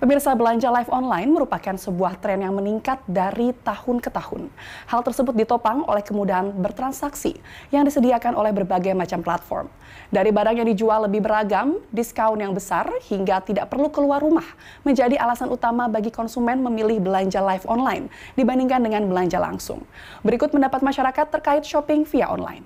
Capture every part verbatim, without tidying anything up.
Pemirsa, belanja live online merupakan sebuah tren yang meningkat dari tahun ke tahun. Hal tersebut ditopang oleh kemudahan bertransaksi yang disediakan oleh berbagai macam platform. Dari barang yang dijual lebih beragam, diskon yang besar, hingga tidak perlu keluar rumah menjadi alasan utama bagi konsumen memilih belanja live online dibandingkan dengan belanja langsung. Berikut pendapat masyarakat terkait shopping via online.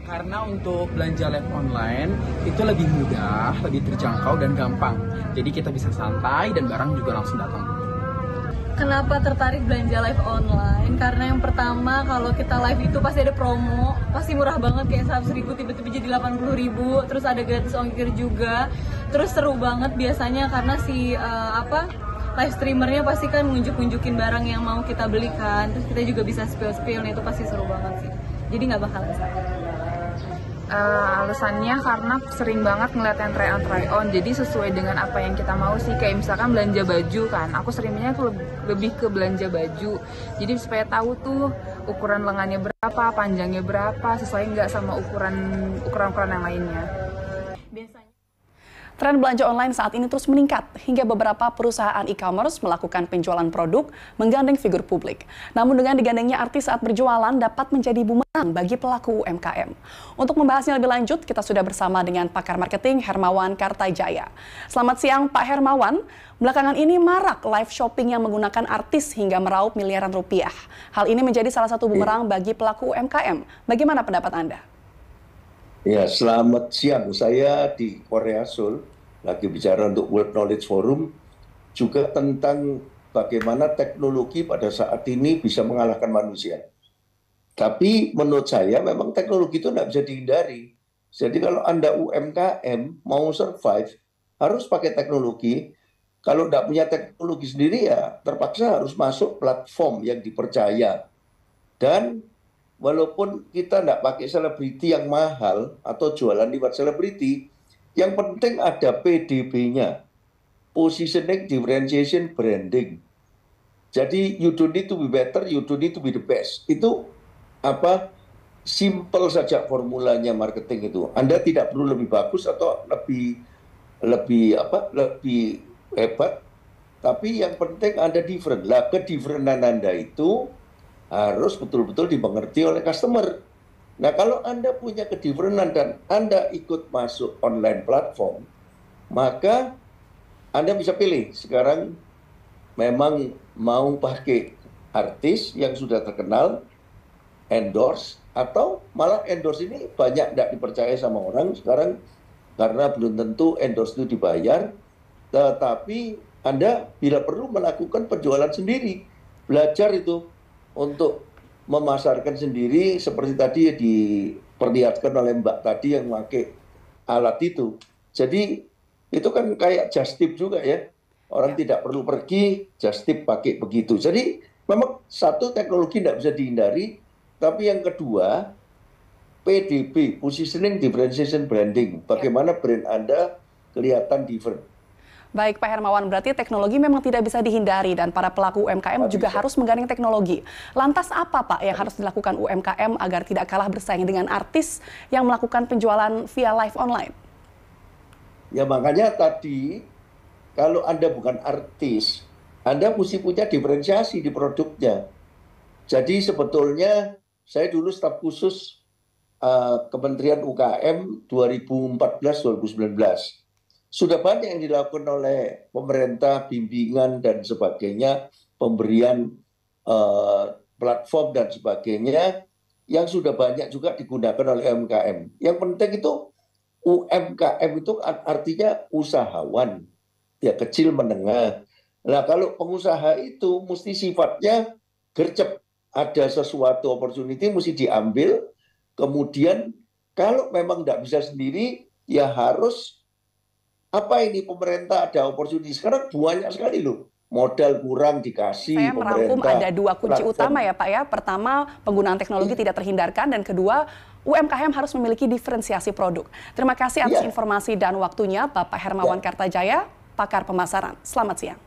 Karena untuk belanja live online itu lebih mudah, lebih terjangkau dan gampang. Jadi kita bisa santai dan barang juga langsung datang. Kenapa tertarik belanja live online? Karena yang pertama, kalau kita live itu pasti ada promo, pasti murah banget, kayak seratus ribu tiba-tiba jadi delapan puluh ribu, terus ada gratis ongkir juga. Terus seru banget biasanya karena si uh, apa live streamernya pasti kan ngunjuk-ngunjukin barang yang mau kita belikan. Terus kita juga bisa spill-spill, itu pasti seru banget sih. Jadi nggak bakalan salah. Uh, alasannya karena sering banget ngeliat yang try on try on, jadi sesuai dengan apa yang kita mau sih. Kayak misalkan belanja baju kan, aku seringnya aku lebih ke belanja baju, jadi supaya tahu tuh ukuran lengannya berapa, panjangnya berapa, sesuai nggak sama ukuran ukuran-ukuran yang lainnya. Biasanya tren belanja online saat ini terus meningkat hingga beberapa perusahaan e-commerce melakukan penjualan produk menggandeng figur publik. Namun dengan digandengnya artis saat berjualan dapat menjadi bumerang bagi pelaku U M K M. Untuk membahasnya lebih lanjut, kita sudah bersama dengan pakar marketing Hermawan Kartajaya. Selamat siang Pak Hermawan. Belakangan ini marak live shopping yang menggunakan artis hingga meraup miliaran rupiah. Hal ini menjadi salah satu bumerang bagi pelaku U M K M. Bagaimana pendapat Anda? Ya, selamat siang. Saya di Korea, Seoul, lagi bicara untuk World Knowledge Forum, juga tentang bagaimana teknologi pada saat ini bisa mengalahkan manusia. Tapi menurut saya memang teknologi itu tidak bisa dihindari. Jadi kalau Anda U M K M mau survive, harus pakai teknologi. Kalau tidak punya teknologi sendiri, ya terpaksa harus masuk platform yang dipercaya. Dan walaupun kita tidak pakai selebriti yang mahal atau jualan lewat selebriti, yang penting ada P D B-nya, positioning, differentiation, branding. Jadi you don't need to be better, you don't need to be the best. Itu apa? Simple saja formulanya marketing itu. Anda tidak perlu lebih bagus atau lebih lebih apa? Lebih hebat. Tapi yang penting Anda different. Lah, kedifferentan Anda itu harus betul-betul dimengerti oleh customer. Nah, kalau Anda punya kedifferentan dan Anda ikut masuk online platform, maka Anda bisa pilih. Sekarang memang mau pakai artis yang sudah terkenal, endorse, atau malah endorse ini banyak tidak dipercaya sama orang sekarang karena belum tentu endorse itu dibayar. Tetapi Anda bila perlu melakukan penjualan sendiri, belajar itu untuk memasarkan sendiri seperti tadi diperlihatkan oleh Mbak tadi yang pakai alat itu. Jadi itu kan kayak just tip juga ya. Orang ya. Tidak perlu pergi, just tip pakai begitu. Jadi memang satu, teknologi tidak bisa dihindari. Tapi yang kedua, P D B, positioning, differentiation, branding. Bagaimana brand Anda kelihatan different. Baik Pak Hermawan, berarti teknologi memang tidak bisa dihindari dan para pelaku U M K M Tidak juga bisa. harus menggandeng teknologi. Lantas apa Pak yang harus dilakukan U M K M agar tidak kalah bersaing dengan artis yang melakukan penjualan via live online? Ya makanya tadi, kalau Anda bukan artis, Anda mesti punya diferensiasi di produknya. Jadi sebetulnya saya dulu staf khusus uh, Kementerian U K M dua ribu empat belas sampai dua ribu sembilan belas. Sudah banyak yang dilakukan oleh pemerintah, bimbingan dan sebagainya, pemberian uh, platform dan sebagainya, yang sudah banyak juga digunakan oleh U M K M. Yang penting itu U M K M itu artinya usahawan, ya kecil menengah. Nah kalau pengusaha itu mesti sifatnya gercep, ada sesuatu opportunity mesti diambil, kemudian kalau memang tidak bisa sendiri, ya harus apa ini pemerintah ada opportunity. Sekarang banyak sekali loh. Modal kurang dikasih Saya pemerintah. Saya merangkum ada dua kunci platform. utama ya Pak ya. Pertama, penggunaan teknologi hmm. tidak terhindarkan. Dan kedua, U M K M harus memiliki diferensiasi produk. Terima kasih atas ya. informasi dan waktunya Bapak Hermawan ya. Kartajaya, pakar pemasaran. Selamat siang.